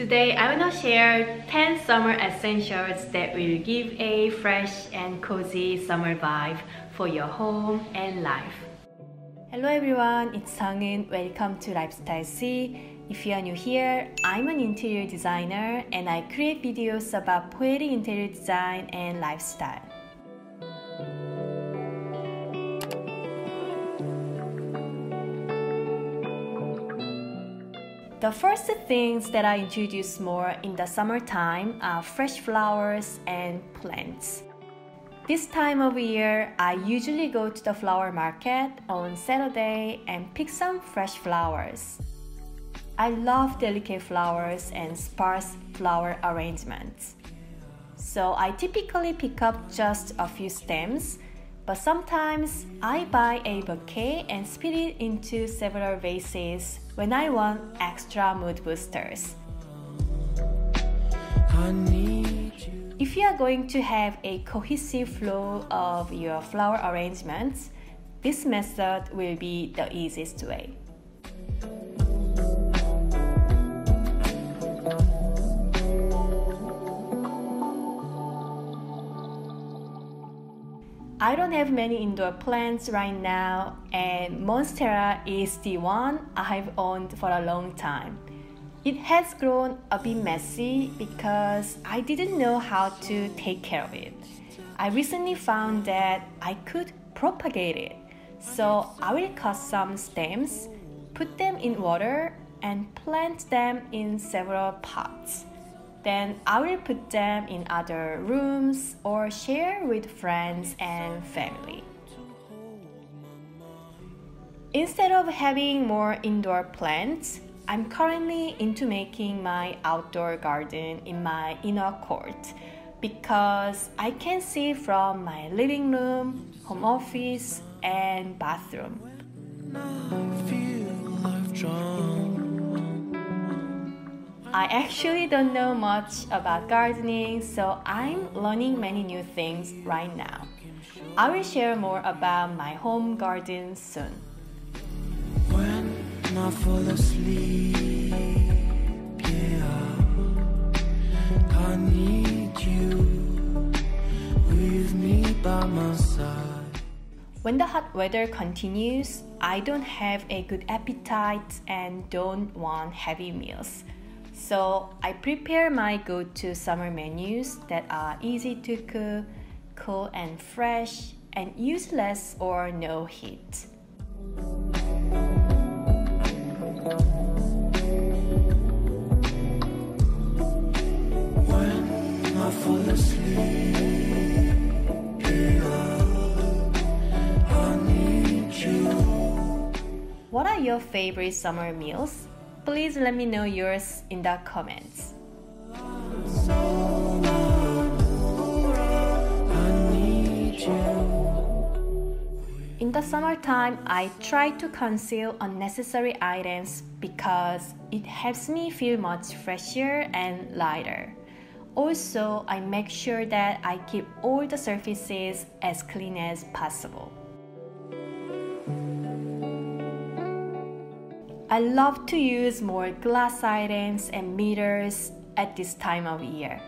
Today I will share 10 summer essentials that will give a fresh and cozy summer vibe for your home and life. Hello everyone, it's Sungeun. Welcome to Lifestyle C. If you are new here, I'm an interior designer and I create videos about poetic interior design and lifestyle. The first things that I introduce more in the summertime are fresh flowers and plants. This time of year, I usually go to the flower market on Saturday and pick some fresh flowers. I love delicate flowers and sparse flower arrangements. So I typically pick up just a few stems, but sometimes I buy a bouquet and split it into several vases when I want extra mood boosters. If you are going to have a cohesive flow of your flower arrangements, this method will be the easiest way. I don't have many indoor plants right now, and Monstera is the one I've owned for a long time. It has grown a bit messy because I didn't know how to take care of it. I recently found that I could propagate it, so I will cut some stems, put them in water, and plant them in several pots. Then I will put them in other rooms or share with friends and family. Instead of having more indoor plants, I'm currently into making my outdoor garden in my inner court because I can see from my living room, home office, and bathroom. I actually don't know much about gardening, so I'm learning many new things right now. I will share more about my home garden soon. When I fall asleep, yeah, I need you with me by my side. When the hot weather continues, I don't have a good appetite and don't want heavy meals. So I prepare my go-to summer menus that are easy to cook, cool and fresh, and use less or no heat. When I fall asleep, yeah, I need you. What are your favorite summer meals? Please let me know yours in the comments. In the summertime, I try to conceal unnecessary items because it helps me feel much fresher and lighter. Also, I make sure that I keep all the surfaces as clean as possible. I love to use more glass items and meters at this time of year.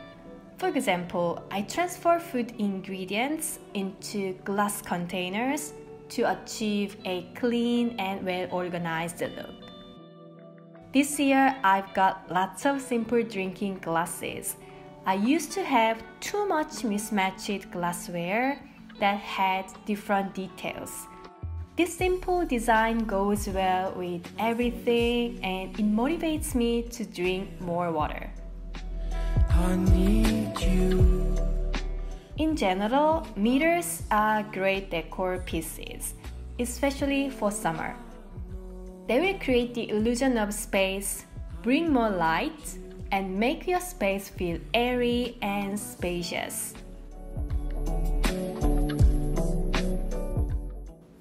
For example, I transfer food ingredients into glass containers to achieve a clean and well-organized look. This year, I've got lots of simple drinking glasses. I used to have too much mismatched glassware that had different details. This simple design goes well with everything and it motivates me to drink more water. I need you. In general, meters are great decor pieces, especially for summer. They will create the illusion of space, bring more light, and make your space feel airy and spacious.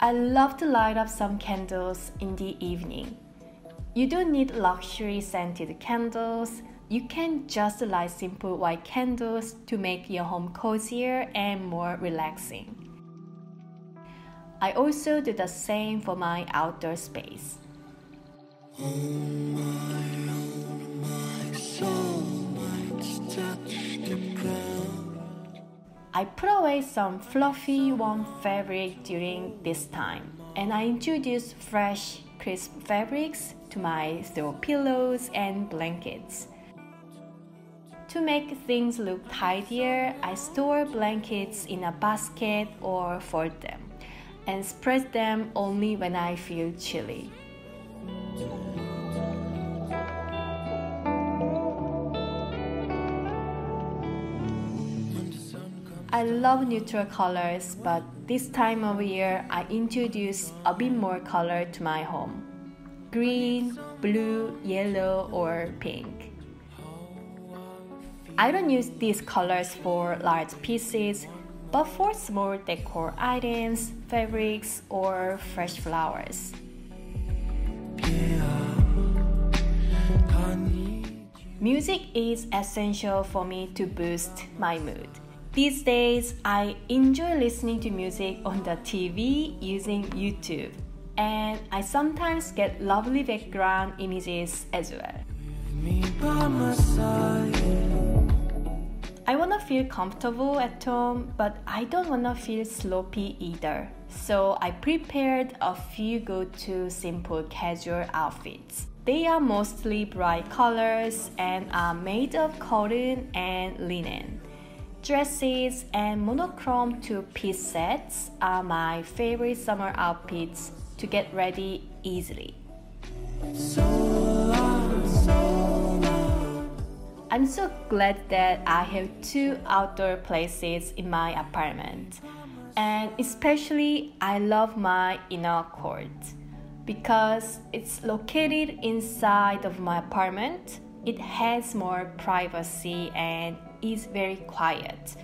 I love to light up some candles in the evening. You don't need luxury scented candles. You can just light simple white candles to make your home cozier and more relaxing. I also do the same for my outdoor space. Oh my soul. I put away some fluffy warm fabric during this time, and I introduced fresh, crisp fabrics to my throw pillows and blankets. To make things look tidier, I store blankets in a basket or fold them, and spread them only when I feel chilly. I love neutral colors, but this time of year I introduce a bit more color to my home. Green, blue, yellow or pink. I don't use these colors for large pieces, but for small decor items, fabrics, or fresh flowers. Music is essential for me to boost my mood. These days, I enjoy listening to music on the TV using YouTube, and I sometimes get lovely background images as well. I want to feel comfortable at home, but I don't want to feel sloppy either. So I prepared a few go-to simple casual outfits. They are mostly bright colors and are made of cotton and linen. Dresses and monochrome two-piece sets are my favorite summer outfits to get ready easily. I'm so glad that I have two outdoor places in my apartment, and especially I love my inner court. Because it's located inside of my apartment, it has more privacy and is very quiet.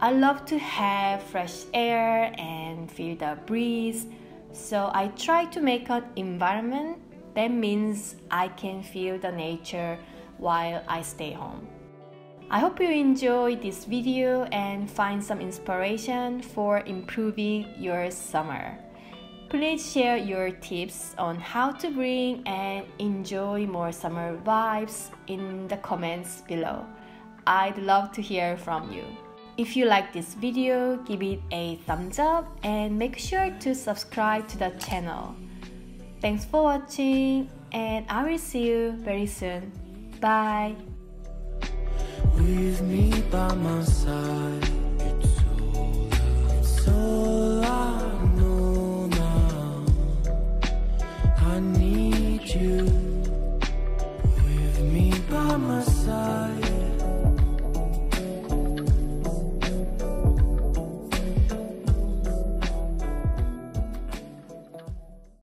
I love to have fresh air and feel the breeze, so I try to make an environment that means I can feel the nature while I stay home. I hope you enjoy this video and find some inspiration for improving your summer. Please share your tips on how to bring and enjoy more summer vibes in the comments below. I'd love to hear from you. If you like this video, give it a thumbs up and make sure to subscribe to the channel. Thanks for watching, and I will see you very soon. Bye. With me by my side.